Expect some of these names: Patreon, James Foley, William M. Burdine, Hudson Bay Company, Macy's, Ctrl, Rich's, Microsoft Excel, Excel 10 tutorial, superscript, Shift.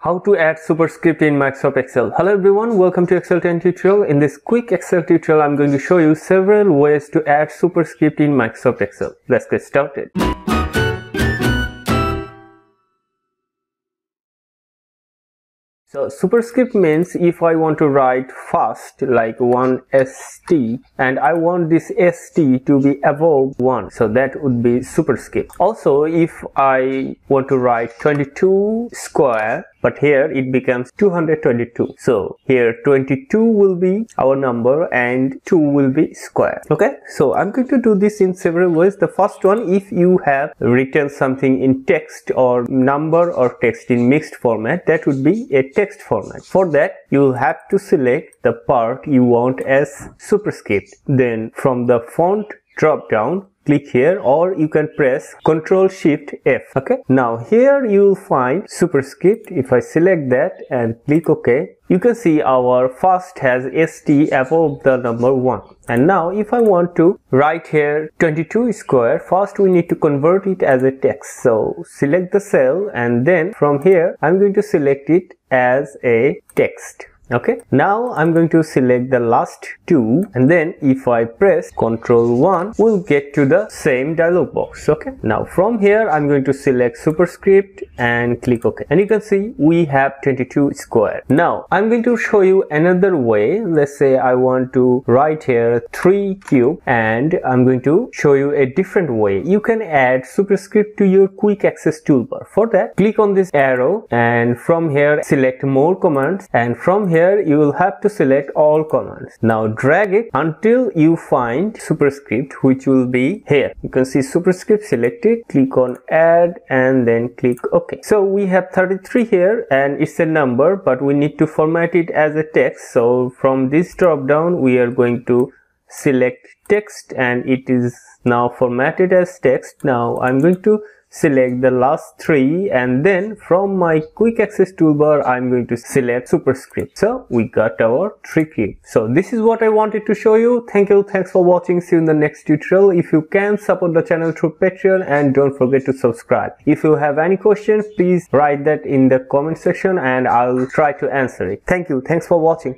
How to add superscript in Microsoft Excel. Hello everyone, welcome to Excel 10 tutorial. In this quick Excel tutorial, I'm going to show you several ways to add superscript in Microsoft Excel. Let's get started. So superscript means if I want to write fast like 1 st and I want this st to be above 1, so that would be superscript. Also if I want to write 22 square, but here it becomes 222. So here 22 will be our number and 2 will be square. Okay, so I'm going to do this in several ways. The first one, if you have written something in text or number or text in mixed format, that would be a text format. For that you'll have to select the part you want as superscript. Then from the font drop down, click here, or you can press Ctrl Shift F. Okay, now here you'll find superscript. If I select that and click OK, you can see our first has st above the number 1. And now if I want to write here 22 square, first we need to convert it as a text. So select the cell and then from here I'm going to select it as a text. Okay, now I'm going to select the last 2 and then if I press Ctrl 1, we'll get to the same dialog box. Okay, now from here I'm going to select superscript and click OK, and you can see we have 22 square. Now I'm going to show you another way. Let's say I want to write here 3 cube, and I'm going to show you a different way you can add superscript to your quick access toolbar. For that, click on this arrow and from here select more commands, and from here you will have to select all commands. Now drag it until you find superscript, which will be here. You can see superscript selected, click on add and then click OK. So we have 33 here and it's a number, but we need to format it as a text. So from this drop down we are going to select text and it is now formatted as text. Now I'm going to select the last 3 and then from my quick access toolbar I'm going to select superscript. So we got our 3 cube. So this is what I wanted to show you. Thanks for watching. See you in the next tutorial. If you can, support the channel through Patreon and don't forget to subscribe. If you have any questions, please write that in the comment section and I'll try to answer it. Thanks for watching.